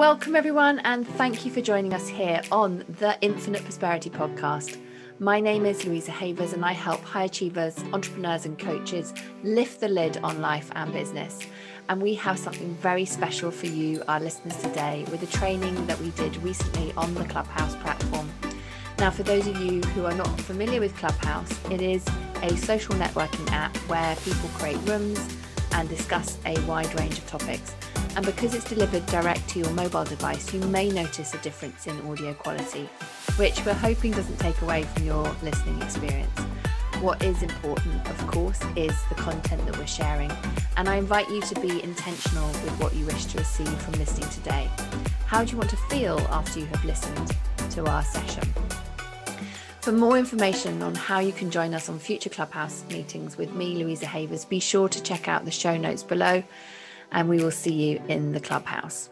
Welcome everyone, and thank you for joining us here on the Infinite Prosperity Podcast. My name is Louisa Havers, and I help high achievers, entrepreneurs and coaches lift the lid on life and business. And we have something very special for you, our listeners, today with a training that we did recently on the Clubhouse platform. Now, for those of you who are not familiar with Clubhouse, it is a social networking app where people create rooms and discuss a wide range of topics. And because it's delivered direct to your mobile device, you may notice a difference in audio quality, which we're hoping doesn't take away from your listening experience. What is important, of course, is the content that we're sharing. And I invite you to be intentional with what you wish to receive from listening today. How do you want to feel after you have listened to our session? For more information on how you can join us on future Clubhouse meetings with me, Louisa Havers, be sure to check out the show notes below. And we will see you in the Clubhouse.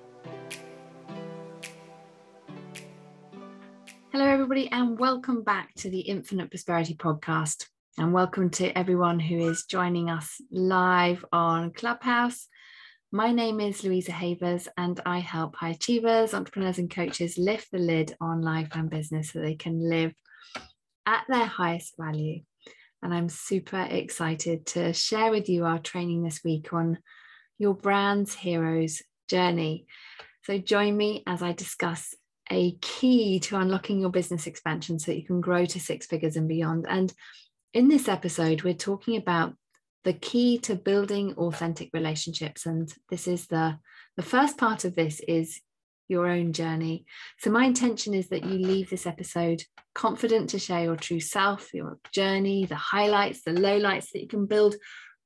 Hello, everybody, and welcome back to the Infinite Prosperity Podcast. And welcome to everyone who is joining us live on Clubhouse. My name is Louisa Havers, and I help high achievers, entrepreneurs and coaches lift the lid on life and business so they can live at their highest value. And I'm super excited to share with you our training this week on your brand's hero's journey. So join me as I discuss a key to unlocking your business expansion so that you can grow to six figures and beyond. And in this episode, we're talking about the key to building authentic relationships. And this is the first part of this is your own journey. So my intention is that you leave this episode confident to share your true self, your journey, the highlights, the lowlights, that you can build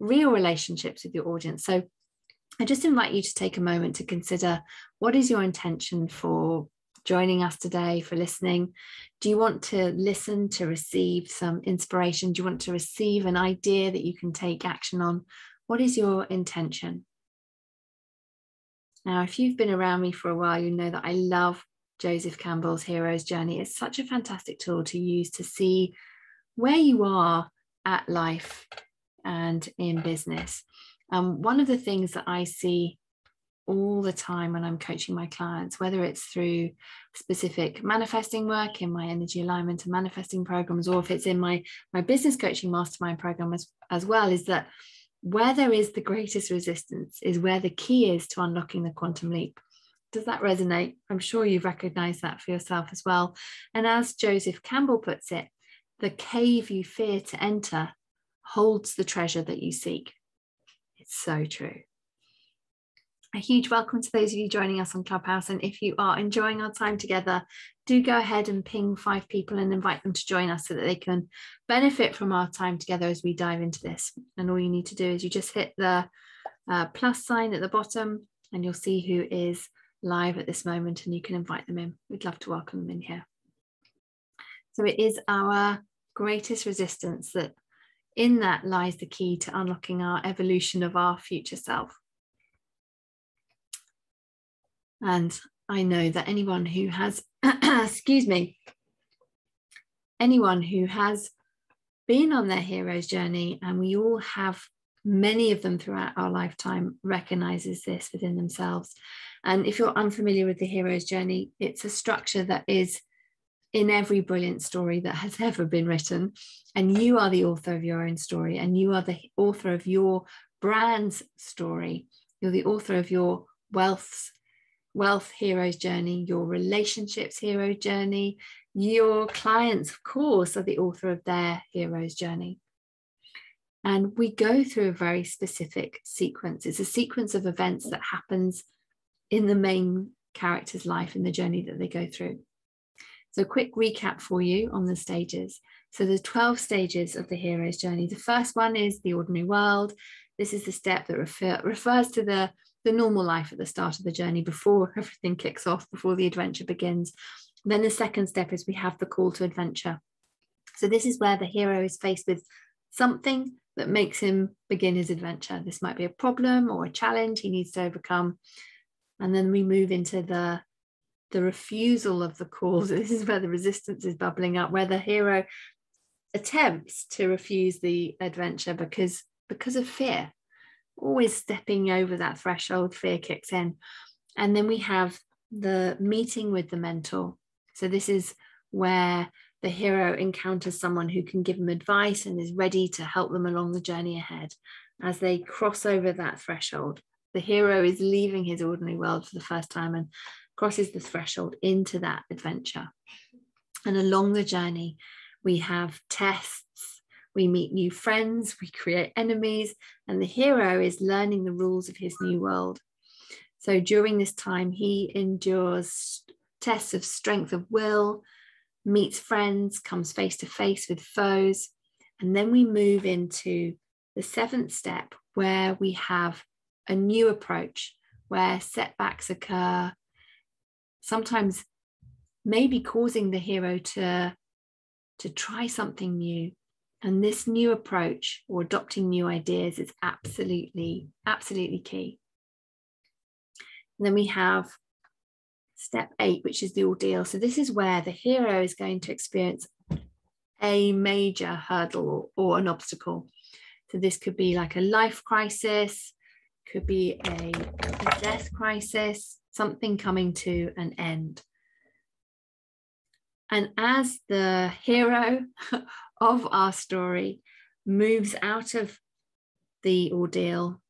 real relationships with your audience. So I just invite you to take a moment to consider, what is your intention for joining us today, for listening? Do you want to listen to receive some inspiration? Do you want to receive an idea that you can take action on? What is your intention? Now, if you've been around me for a while, you know that I love Joseph Campbell's Hero's Journey. It's such a fantastic tool to use to see where you are at life and in business. One of the things that I see all the time when I'm coaching my clients, whether it's through specific manifesting work in my energy alignment and manifesting programs, or if it's in my business coaching mastermind program as well, is that where there is the greatest resistance is where the key is to unlocking the quantum leap. Does that resonate? I'm sure you've recognized that for yourself as well. And as Joseph Campbell puts it, the cave you fear to enter holds the treasure that you seek. So true. A huge welcome to those of you joining us on Clubhouse. And if you are enjoying our time together, do go ahead and ping 5 people and invite them to join us so that they can benefit from our time together as we dive into this. And all you need to do is you just hit the plus sign at the bottom and you'll see who is live at this moment, and you can invite them in. We'd love to welcome them in here. So it is our greatest resistance that in that lies the key to unlocking our evolution of our future self. And I know that anyone who has, anyone who has been on their hero's journey, and we all have many of them throughout our lifetime, recognizes this within themselves. And if you're unfamiliar with the hero's journey, it's a structure that is in every brilliant story that has ever been written. And you are the author of your own story, and you are the author of your brand's story. You're the author of your wealth hero's journey, your relationships hero journey. Your clients, of course, are the author of their hero's journey. And we go through a very specific sequence. It's a sequence of events that happens in the main character's life and the journey that they go through. So a quick recap for you on the stages. So there's 12 stages of the hero's journey. The first one is the ordinary world. This is the step that refers to the normal life at the start of the journey, before everything kicks off, before the adventure begins. Then the second step is we have the call to adventure. So this is where the hero is faced with something that makes him begin his adventure. This might be a problem or a challenge he needs to overcome. And then we move into the refusal of the call. So this is where the resistance is bubbling up, where the hero attempts to refuse the adventure because of fear. Always stepping over that threshold, fear kicks in. And then we have the meeting with the mentor. So this is where the hero encounters someone who can give them advice and is ready to help them along the journey ahead. As they cross over that threshold, the hero is leaving his ordinary world for the first time and crosses the threshold into that adventure. And along the journey, we have tests, we meet new friends, we create enemies, and the hero is learning the rules of his new world. So during this time, he endures tests of strength of will, meets friends, comes face to face with foes. And then we move into the seventh step, where we have a new approach, where setbacks occur, sometimes maybe causing the hero to try something new. And this new approach, or adopting new ideas, is absolutely key. And then we have step 8, which is the ordeal. So this is where the hero is going to experience a major hurdle or an obstacle. So this could be like a life crisis, could be a death crisis, something coming to an end. And as the hero of our story moves out of the ordeal,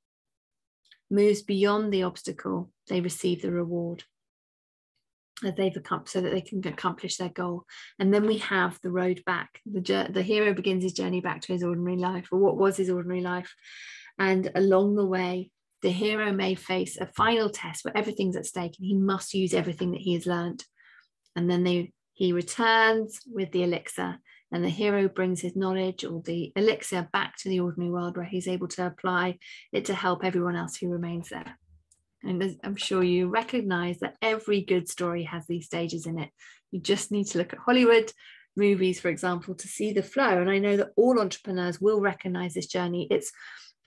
moves beyond the obstacle, they receive the reward that they've accomplished, so that they can accomplish their goal. And then we have the road back. The hero begins his journey back to his ordinary life, or what was his ordinary life. And along the way, the hero may face a final test where everything's at stake and he must use everything that he has learned. And then he returns with the elixir, and the hero brings his knowledge, or the elixir, back to the ordinary world, where he's able to apply it to help everyone else who remains there. And I'm sure you recognize that every good story has these stages in it. You just need to look at Hollywood movies, for example, to see the flow. And I know that all entrepreneurs will recognize this journey.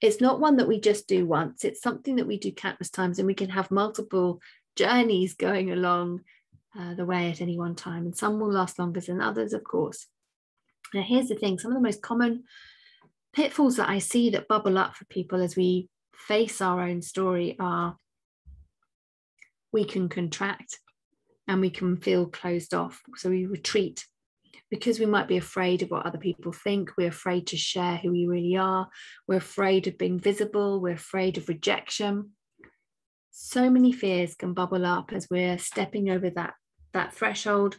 It's not one that we just do once. It's something that we do countless times, and we can have multiple journeys going along the way at any one time, and some will last longer than others, of course. Now, here's the thing: some of the most common pitfalls that I see that bubble up for people as we face our own story are we can contract and we can feel closed off. So we retreat because we might be afraid of what other people think. We're afraid to share who we really are. We're afraid of being visible. We're afraid of rejection. So many fears can bubble up as we're stepping over that threshold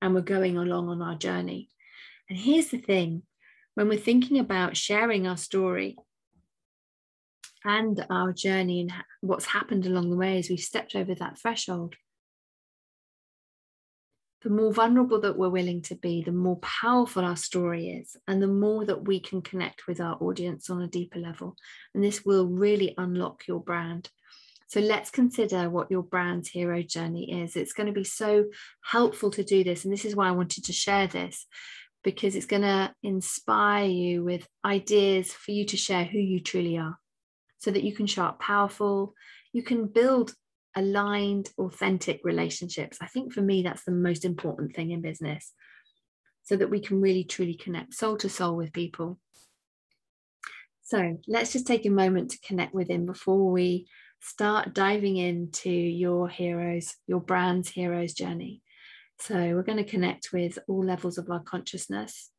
and we're going along on our journey. And here's the thing: when we're thinking about sharing our story and our journey and what's happened along the way as we've stepped over that threshold, the more vulnerable that we're willing to be, the more powerful our story is, and the more that we can connect with our audience on a deeper level. And this will really unlock your brand. So let's consider what your brand's hero journey is. It's going to be so helpful to do this. And this is why I wanted to share this, because it's going to inspire you with ideas for you to share who you truly are, so that you can show up powerful, you can build aligned, authentic relationships. I think for me, that's the most important thing in business, so that we can really, truly connect soul to soul with people. So let's just take a moment to connect within before we start diving into your brand's hero's journey. So we're going to connect with all levels of our consciousness,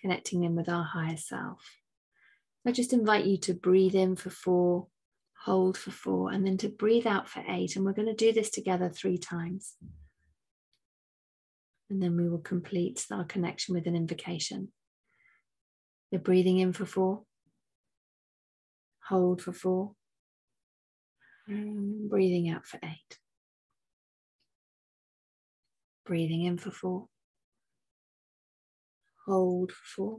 connecting in with our higher self. I just invite you to breathe in for 4, hold for 4, and then to breathe out for 8. And we're going to do this together 3 times. And then we will complete our connection with an invocation. You're breathing in for 4, hold for 4, and breathing out for 8. Breathing in for 4. Hold for 4.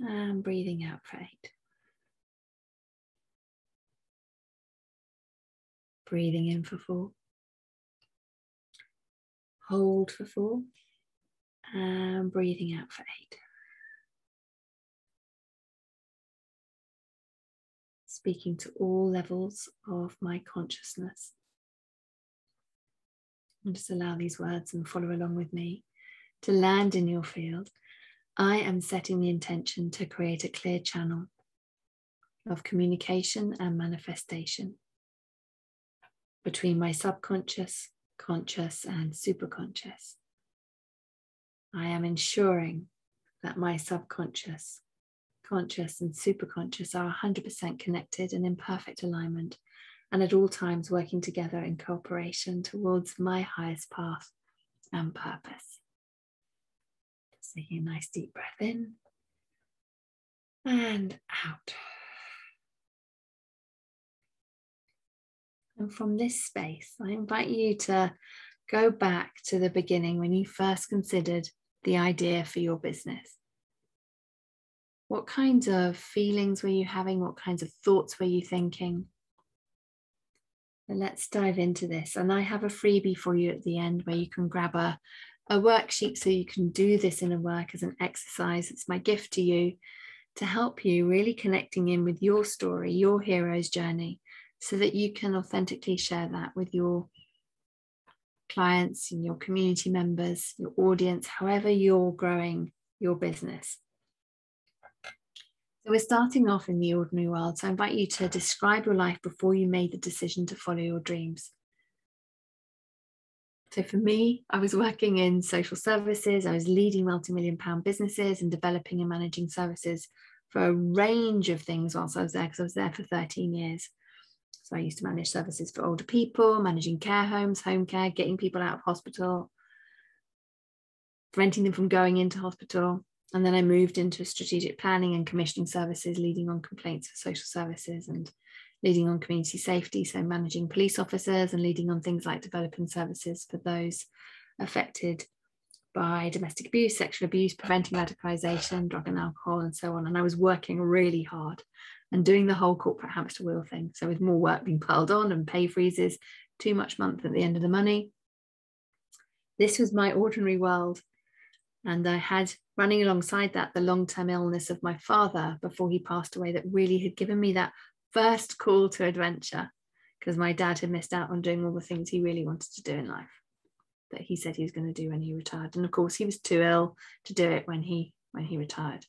And breathing out for 8. Breathing in for 4. Hold for 4. And breathing out for 8. Speaking to all levels of my consciousness. And just allow these words, and follow along with me, to land in your field. I am setting the intention to create a clear channel of communication and manifestation. between my subconscious, conscious, and superconscious. I am ensuring that my subconscious, conscious, and superconscious are 100% connected and in perfect alignment, and at all times working together in cooperation towards my highest path and purpose. Just taking a nice deep breath in and out. And from this space, I invite you to go back to the beginning when you first considered the idea for your business. What kinds of feelings were you having? What kinds of thoughts were you thinking? And let's dive into this. And I have a freebie for you at the end where you can grab a worksheet so you can do this inner work as an exercise. It's my gift to you to help you really connecting in with your story, your hero's journey, so that you can authentically share that with your clients and your community members, your audience, however you're growing your business. So we're starting off in the ordinary world. So I invite you to describe your life before you made the decision to follow your dreams. So for me, I was working in social services. I was leading multi-million-pound businesses and developing and managing services for a range of things whilst I was there, because I was there for 13 years. So I used to manage services for older people, managing care homes, home care, getting people out of hospital, preventing them from going into hospital. And then I moved into strategic planning and commissioning services, leading on complaints for social services and leading on community safety. So managing police officers and leading on things like developing services for those affected by domestic abuse, sexual abuse, preventing radicalization, drug and alcohol, and so on. And I was working really hard and doing the whole corporate hamster wheel thing. So with more work being piled on and pay freezes, too much month at the end of the money. This was my ordinary world. And I had, running alongside that, the long-term illness of my father before he passed away that really had given me that first call to adventure, because my dad had missed out on doing all the things he really wanted to do in life that he said he was going to do when he retired. And of course, he was too ill to do it when he retired.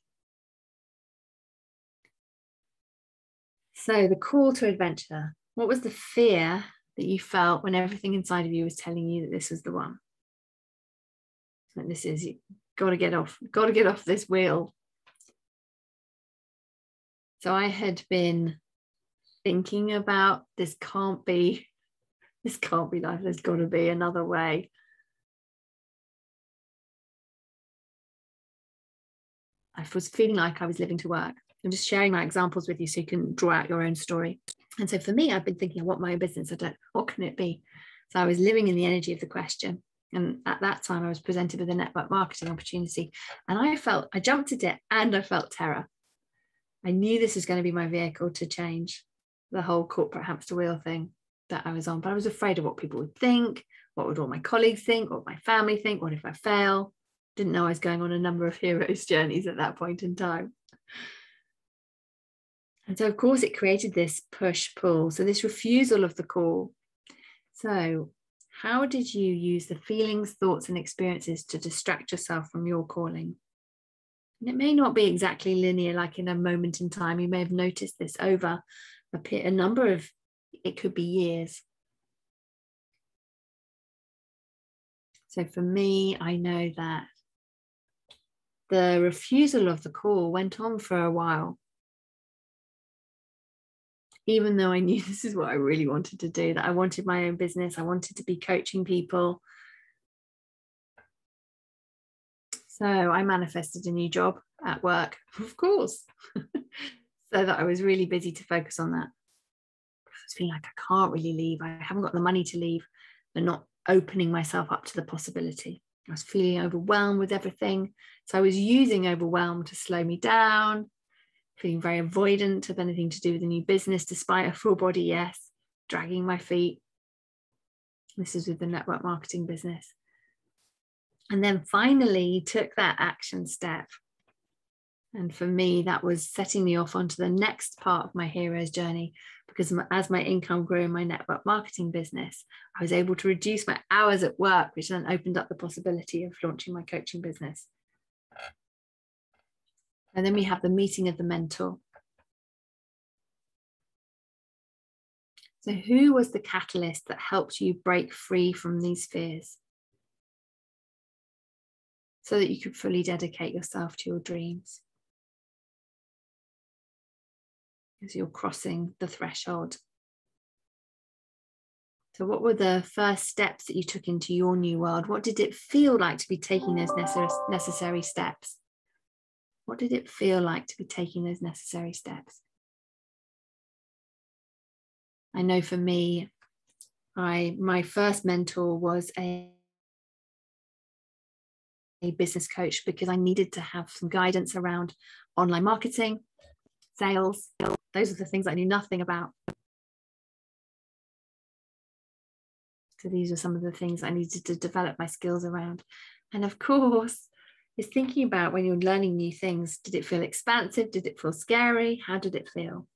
So the call to adventure, what was the fear that you felt when everything inside of you was telling you that this was the one? That this is, you've got to get off this wheel. So I had been thinking about this can't be life, there's got to be another way. I was feeling like I was living to work. I'm just sharing my examples with you so you can draw out your own story. And so for me, I've been thinking, I want my own business. I don't, what can it be? So I was living in the energy of the question. And at that time, I was presented with a network marketing opportunity. And I jumped at it and I felt terror. I knew this was going to be my vehicle to change the whole corporate hamster wheel thing that I was on. But I was afraid of what people would think. What would all my colleagues think? What would my family think? What if I fail? Didn't know I was going on a number of hero's journeys at that point in time. And so, of course, it created this push-pull. So this refusal of the call. So how did you use the feelings, thoughts, and experiences to distract yourself from your calling? And it may not be exactly linear, like in a moment in time. You may have noticed this over a number of, it could be years. So for me, I know that the refusal of the call went on for a while. Even though I knew this is what I really wanted to do, that I wanted my own business, I wanted to be coaching people. So I manifested a new job at work, of course, so that I was really busy to focus on that. I was feeling like I can't really leave. I haven't got the money to leave, but not opening myself up to the possibility. I was feeling overwhelmed with everything. So I was using overwhelm to slow me down. Feeling very avoidant of anything to do with a new business, despite a full body yes, dragging my feet. This is with the network marketing business. And then finally took that action step. And for me, that was setting me off onto the next part of my hero's journey, because as my income grew in my network marketing business, I was able to reduce my hours at work, which then opened up the possibility of launching my coaching business. And then we have the meeting of the mentor. So who was the catalyst that helped you break free from these fears so that you could fully dedicate yourself to your dreams? As you're crossing the threshold. So what were the first steps that you took into your new world? What did it feel like to be taking those necessary steps? What did it feel like to be taking those necessary steps? I know for me, my first mentor was a business coach, because I needed to have some guidance around online marketing, sales. Those are the things I knew nothing about. So these are some of the things I needed to develop my skills around. And of course, is thinking about when you're learning new things, did it feel expansive? Did it feel scary? How did it feel?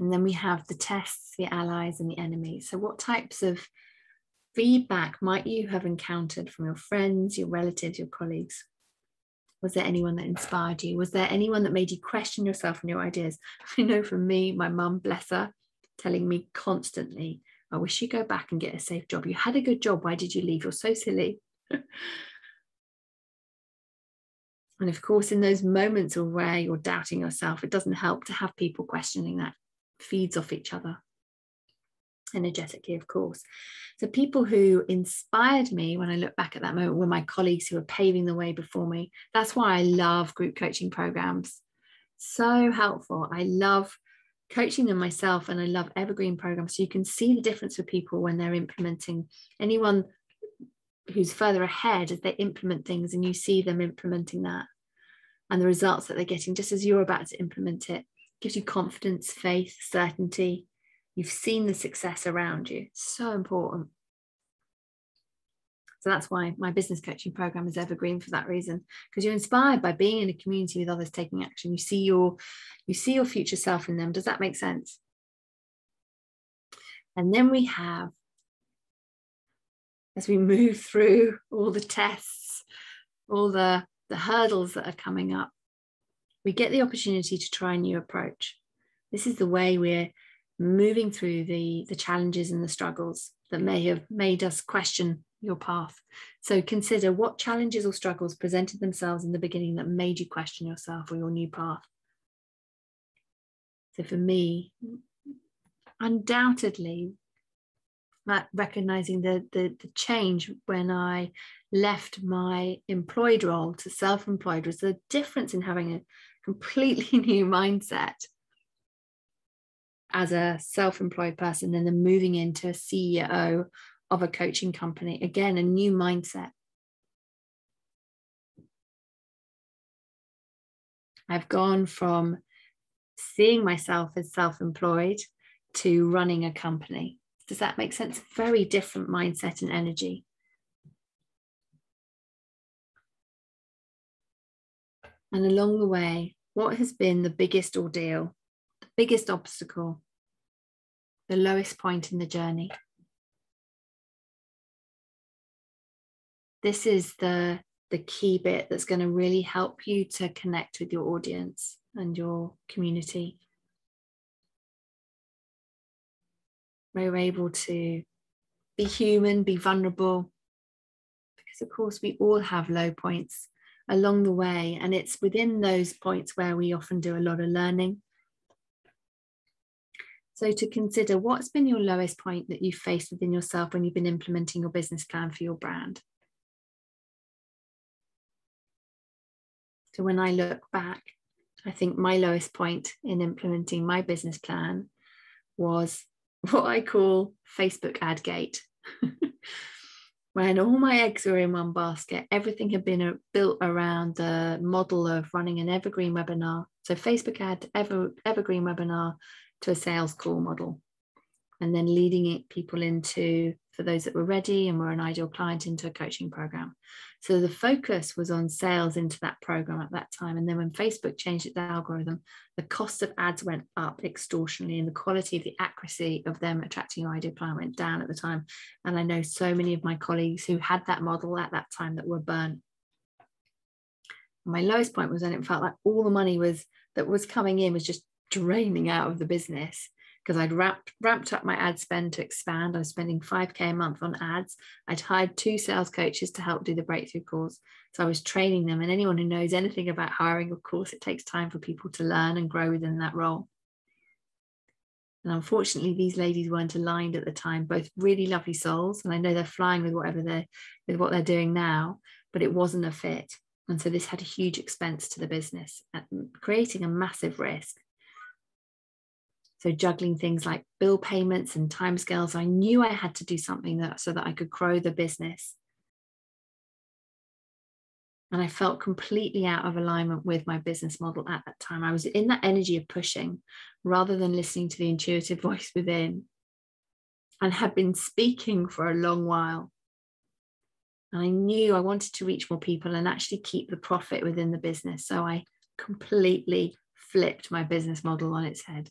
And then we have the tests, the allies, and the enemies. So what types of feedback might you have encountered from your friends, your relatives, your colleagues? Was there anyone that inspired you? Was there anyone that made you question yourself and your ideas? I know for me, my mum, bless her, telling me constantly, I wish you'd go back and get a safe job. You had a good job. Why did you leave? You're so silly. And of course, in those moments where you're doubting yourself, it doesn't help to have people questioning that. Feeds off each other energetically, of course. So people who inspired me, when I look back at that moment, were my colleagues who were paving the way before me. That's why I love group coaching programs. So helpful. I love coaching them myself, and I love evergreen programs. So you can see the difference with people when they're implementing. Anyone who's further ahead as they implement things, and you see them implementing that and the results that they're getting just as you're about to implement it. Gives you confidence, faith, certainty. You've seen the success around you. So important. So that's why my business coaching program is evergreen, for that reason, because you're inspired by being in a community with others taking action. You see your future self in them. Does that make sense? And then we have, as we move through all the tests, all the hurdles that are coming up, we get the opportunity to try a new approach. This is the way we're moving through the challenges and the struggles that may have made us question your path. So consider what challenges or struggles presented themselves in the beginning that made you question yourself or your new path. So for me, undoubtedly, recognizing the change when I left my employed role to self-employed was the difference in having a completely new mindset as a self-employed person, and then moving into a CEO of a coaching company. Again, a new mindset. I've gone from seeing myself as self-employed to running a company. Does that make sense? Very different mindset and energy. And along the way, what has been the biggest ordeal, the biggest obstacle, the lowest point in the journey? This is the key bit that's going to really help you to connect with your audience and your community. We're able to be human, be vulnerable, because of course we all have low points along the way, and it's within those points where we often do a lot of learning. So to consider, what's been your lowest point that you faced within yourself when you've been implementing your business plan for your brand? So when I look back, I think my lowest point in implementing my business plan was what I call Facebook ad gate. When all my eggs were in one basket, everything had been built around the model of running an evergreen webinar. So Facebook ad, evergreen webinar to a sales call model. And then leading people into, for those that were ready and were an ideal client, into a coaching program. So the focus was on sales into that program at that time. And then when Facebook changed its algorithm, the cost of ads went up extortionately, and the quality of the accuracy of them attracting your ideal client went down at the time. And I know so many of my colleagues who had that model at that time that were burnt. My lowest point was when it felt like all the money that was coming in was just draining out of the business because I'd ramped up my ad spend to expand. I was spending 5K a month on ads. I'd hired 2 sales coaches to help do the breakthrough calls. So I was training them. And anyone who knows anything about hiring, of course, it takes time for people to learn and grow within that role. And unfortunately, these ladies weren't aligned at the time, both really lovely souls. And I know they're flying with what they're doing now, but it wasn't a fit. And so this had a huge expense to the business, creating a massive risk. So juggling things like bill payments and timescales, I knew I had to do something so that I could grow the business. And I felt completely out of alignment with my business model at that time. I was in that energy of pushing rather than listening to the intuitive voice within, and had been speaking for a long while. And I knew I wanted to reach more people and actually keep the profit within the business. So I completely flipped my business model on its head.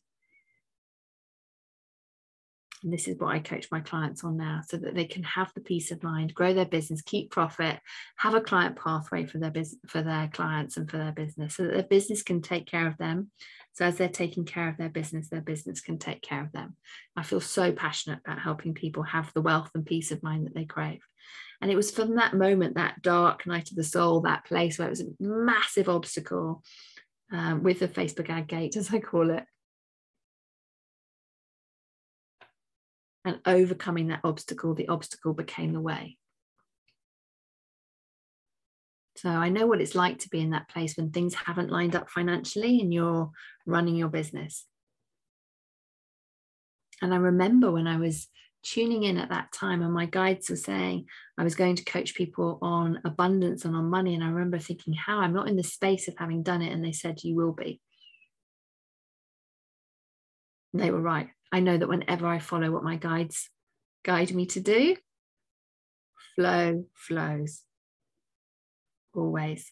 And this is what I coach my clients on now, so that they can have the peace of mind, grow their business, keep profit, have a client pathway for their business, for their clients and for their business, so that their business can take care of them. So as they're taking care of their business can take care of them. I feel so passionate about helping people have the wealth and peace of mind that they crave. And it was from that moment, that dark night of the soul, that place where it was a massive obstacle with the Facebook ad gate, as I call it. And overcoming that obstacle, the obstacle became the way. So I know what it's like to be in that place when things haven't lined up financially and you're running your business. And I remember when I was tuning in at that time and my guides were saying I was going to coach people on abundance and on money. And I remember thinking, how? I'm not in the space of having done it. And they said, you will be. And they were right. I know that whenever I follow what my guides guide me to do, flow flows, always.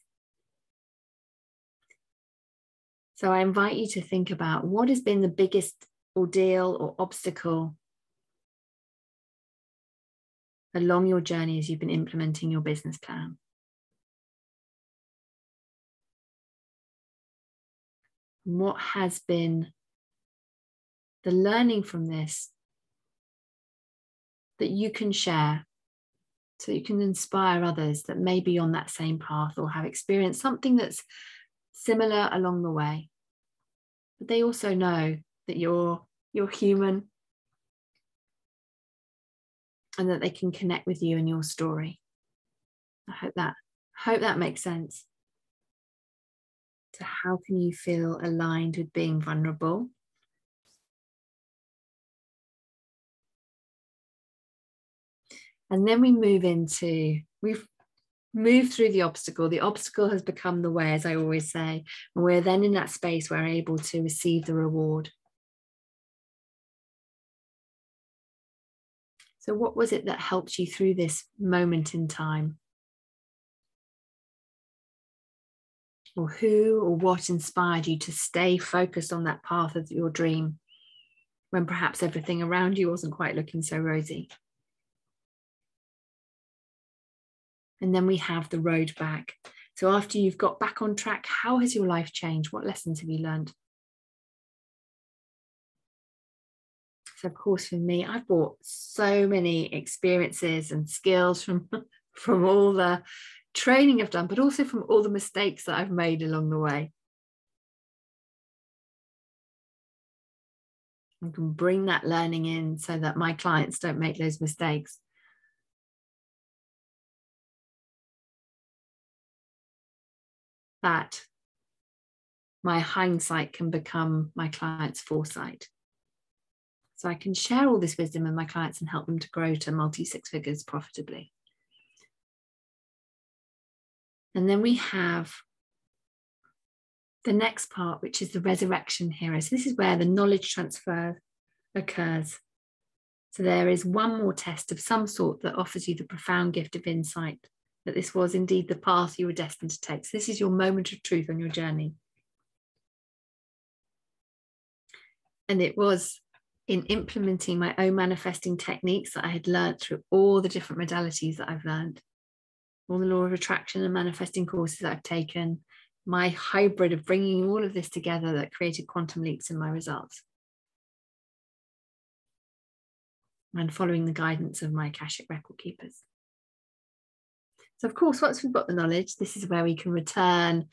So I invite you to think about what has been the biggest ordeal or obstacle along your journey as you've been implementing your business plan. What has been the learning from this that you can share, so you can inspire others that may be on that same path or have experienced something that's similar along the way. But they also know that you're human and that they can connect with you and your story. I hope that makes sense. So how can you feel aligned with being vulnerable? And then we've moved through the obstacle. The obstacle has become the way, as I always say. And we're then in that space where we're able to receive the reward. So what was it that helped you through this moment in time? Or who or what inspired you to stay focused on that path of your dream when perhaps everything around you wasn't quite looking so rosy? And then we have the road back. So after you've got back on track, how has your life changed? What lessons have you learned? So of course, for me, I've brought so many experiences and skills from all the training I've done, but also from all the mistakes that I've made along the way. I can bring that learning in so that my clients don't make those mistakes. That my hindsight can become my client's foresight. So I can share all this wisdom with my clients and help them to grow to multi-six figures profitably. And then we have the next part, which is the resurrection hero. So this is where the knowledge transfer occurs. So there is one more test of some sort that offers you the profound gift of insight that this was indeed the path you were destined to take. So this is your moment of truth on your journey. And it was in implementing my own manifesting techniques that I had learned through all the different modalities that I've learned, all the law of attraction and manifesting courses that I've taken, my hybrid of bringing all of this together that created quantum leaps in my results. And following the guidance of my Akashic record keepers. So of course, once we've got the knowledge, this is where we can return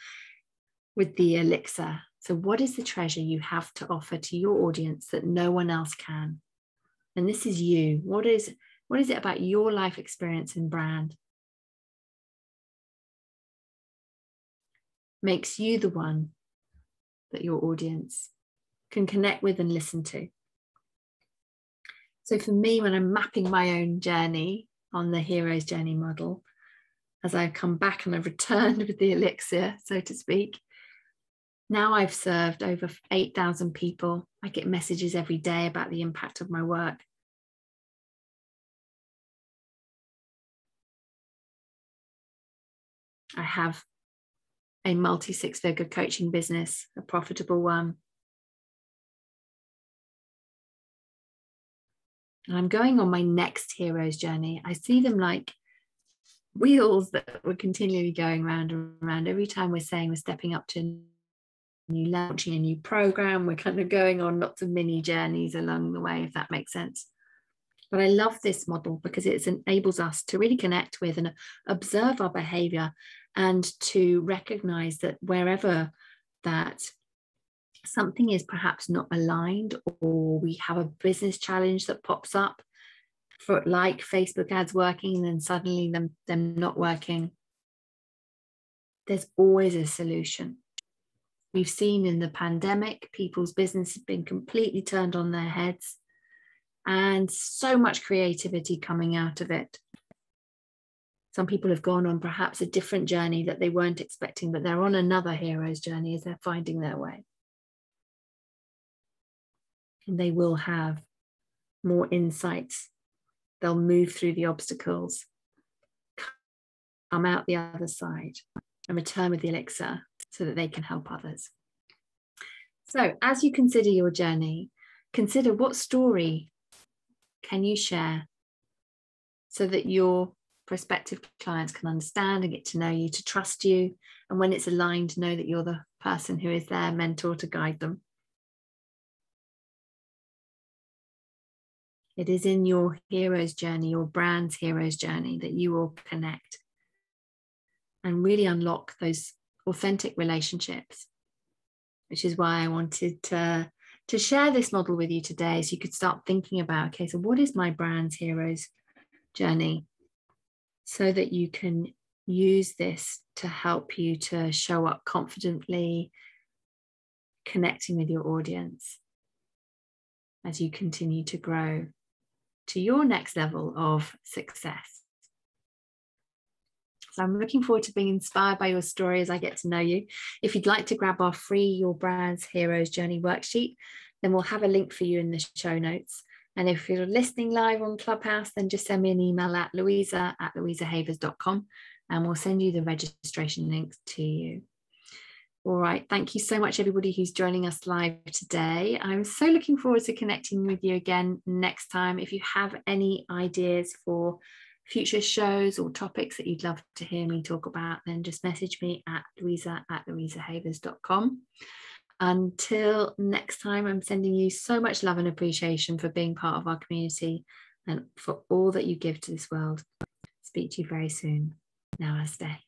with the elixir. So what is the treasure you have to offer to your audience that no one else can? And this is you. What is it about your life experience and brand makes you the one that your audience can connect with and listen to? So for me, when I'm mapping my own journey on the hero's journey model, as I've come back and I've returned with the elixir, so to speak, now I've served over 8,000 people. I get messages every day about the impact of my work. I have a multi-six-figure coaching business, a profitable one. And I'm going on my next hero's journey. I see them like wheels that were continually going round and round. Every time we're saying we're stepping up to a new, launching a new program, we're kind of going on lots of mini journeys along the way, if that makes sense. But I love this model because it enables us to really connect with and observe our behavior and to recognize that wherever that something is perhaps not aligned, or we have a business challenge that pops up for like Facebook ads working and then suddenly them not working, there's always a solution. We've seen in the pandemic, people's business has been completely turned on their heads and so much creativity coming out of it. Some people have gone on perhaps a different journey that they weren't expecting, but they're on another hero's journey as they're finding their way. And they will have more insights. They'll move through the obstacles, come out the other side, and return with the elixir so that they can help others. So as you consider your journey, consider what story can you share so that your prospective clients can understand and get to know you, to trust you, and when it's aligned, know that you're the person who is their mentor to guide them. It is in your hero's journey, your brand's hero's journey, that you will connect and really unlock those authentic relationships, which is why I wanted to share this model with you today, so you could start thinking about, okay, so what is my brand's hero's journey? So that you can use this to help you to show up confidently, connecting with your audience as you continue to grow to your next level of success. So I'm looking forward to being inspired by your story as I get to know you. If you'd like to grab our free Your Brand's Hero's Journey worksheet, then we'll have a link for you in the show notes. And if you're listening live on Clubhouse, then just send me an email at louisa@louisahavers.com and we'll send you the registration links to you. All right, thank you so much, everybody who's joining us live today. I'm so looking forward to connecting with you again next time. If you have any ideas for future shows or topics that you'd love to hear me talk about, then just message me at louisa@louisahavers.com. Until next time, I'm sending you so much love and appreciation for being part of our community and for all that you give to this world. Speak to you very soon. Namaste.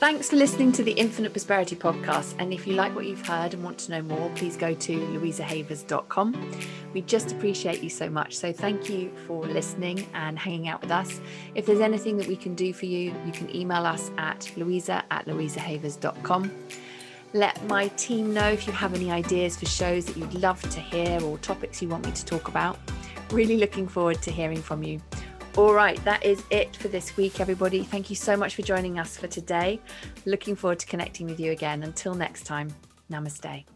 Thanks for listening to the Infinite Prosperity Podcast. And if you like what you've heard and want to know more, please go to louisahavers.com. We just appreciate you so much. So thank you for listening and hanging out with us. If there's anything that we can do for you, you can email us at louisa@louisahavers.com. Let my team know if you have any ideas for shows that you'd love to hear or topics you want me to talk about. Really looking forward to hearing from you. All right, that is it for this week, everybody. Thank you so much for joining us for today. Looking forward to connecting with you again. Until next time, namaste.